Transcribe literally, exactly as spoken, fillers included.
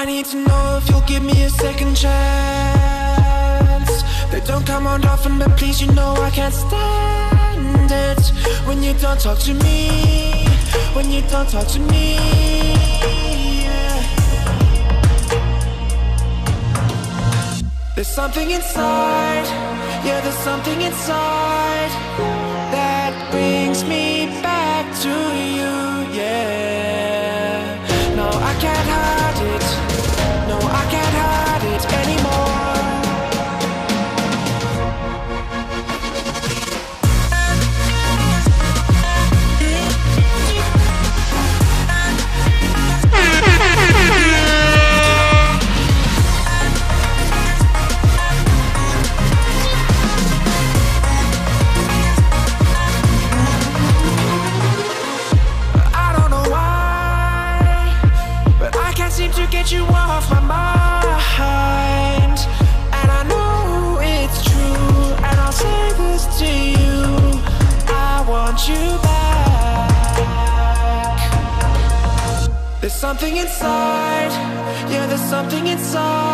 I need to know if you'll give me a second chance. They don't come on often, but please, you know I can't stand it when you don't talk to me, when you don't talk to me, yeah. There's something inside, yeah, there's something inside that brings me back to you, yeah. No, I can't hide it, no, I can't hide it anymore. You off my mind, and I know it's true, and I'll say this to you, I want you back. There's something inside, yeah, there's something inside